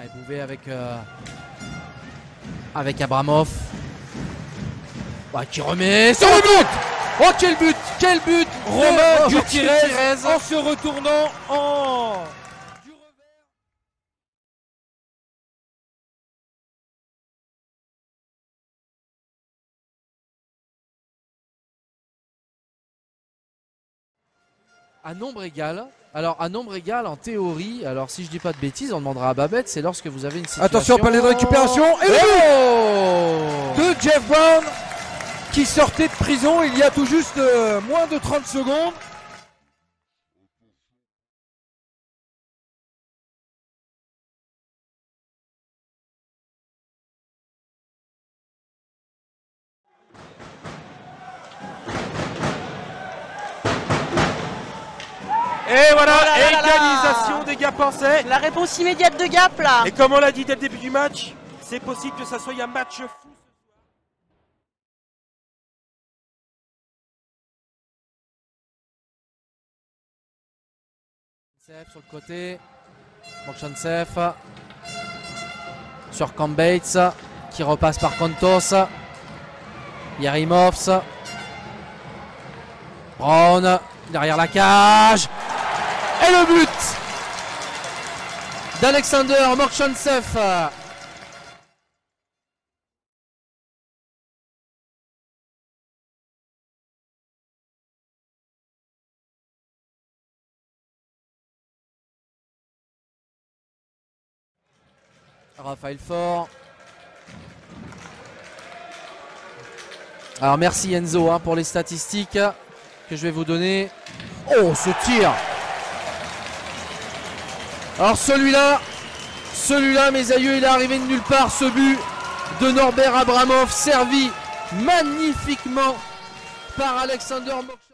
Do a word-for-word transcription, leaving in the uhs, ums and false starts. Allez, Bouvet avec, euh, avec Abramov. Bah, qui remet sur le but. Oh, quel but! Quel but! Romain Gutiérrez en se retournant en... à nombre égal. Alors à nombre égal en théorie, alors si je dis pas de bêtises, on demandera à Babette, c'est lorsque vous avez une situation... Attention, palais de récupération et le but de Jeff Brown qui sortait de prison il y a tout juste euh, moins de trente secondes. Et voilà, oh là là égalisation là là. Des Gap Français. La réponse immédiate de Gap là. Et comme on l'a dit dès le début du match, c'est possible que ça soit un match fou. Sur le côté, Mokshantsev, sur Kambaitz qui repasse par Kontos, Yarimovs, Brown derrière la cage. Et le but d'Alexander Mokshantsev. Raphaël Fort. Alors merci Enzo hein, pour les statistiques que je vais vous donner. Oh, ce tir! Alors celui-là, celui-là, mes aïeux, il est arrivé de nulle part, ce but de Norbert Abramov, servi magnifiquement par Alexander Mokshantsev.